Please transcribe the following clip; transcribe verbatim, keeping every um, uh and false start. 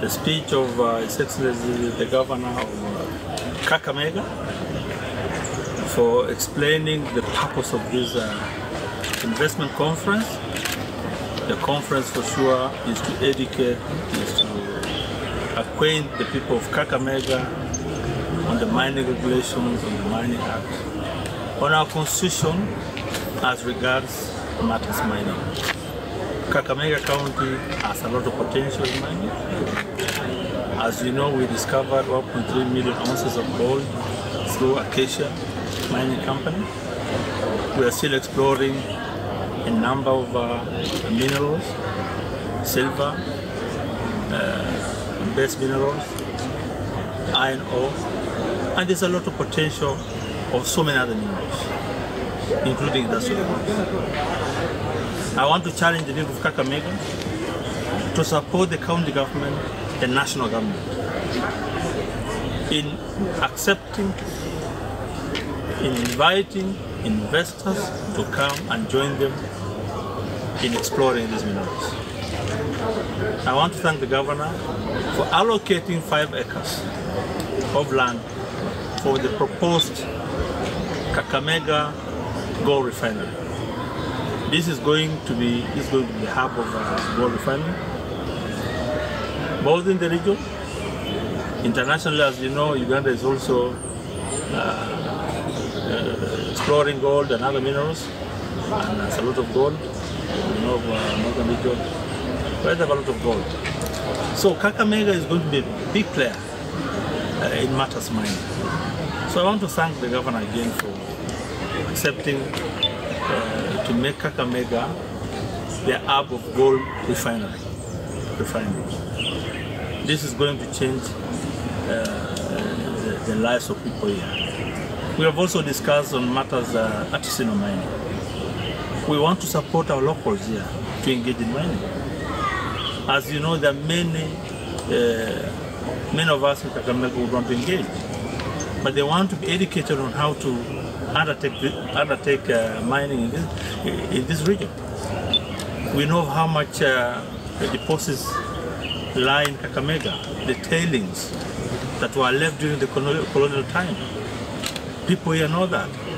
the speech of uh, His Excellency the Governor of uh, Kakamega for explaining the purpose of this uh, investment conference. The conference for sure is to educate, is to acquaint the people of Kakamega on the mining regulations, on the Mining Act, on our constitution as regards matters mining. Kakamega County has a lot of potential in mining. As you know, we discovered one point three million ounces of gold through Acacia Mining Company. We are still exploring a number of uh, minerals, silver, uh, base minerals, iron ore, and there's a lot of potential of so many other minerals, including industrial ones. I want to challenge the people of Kakamega to support the county government, the national government, in accepting, in inviting investors to come and join them in exploring these minerals. I want to thank the governor for allocating five acres of land for the proposed Kakamega gold refinery. This is going to be is going to be the hub of uh, gold refinery, both in the region, internationally. As you know, Uganda is also uh, Uh, exploring gold and other minerals, and there's a lot of gold. You know, northern region, where there's a lot of gold. So Kakamega is going to be a big player uh, in matters mining. So I want to thank the governor again for accepting uh, to make Kakamega the hub of gold refinery. Refinery. This is going to change uh, the, the lives of people here. We have also discussed on matters uh, artisanal mining. We want to support our locals here to engage in mining. As you know, there are many, uh, many of us in Kakamega who want to engage, but they want to be educated on how to undertake undertake uh, mining in this in this region. We know how much uh, the deposits lie in Kakamega, the tailings that were left during the colonial time. People here know that.